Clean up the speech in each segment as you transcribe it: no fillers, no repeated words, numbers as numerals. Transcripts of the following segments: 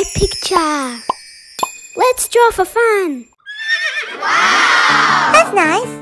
my picture. Let's draw for fun. Wow! That's nice.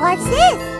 What's this?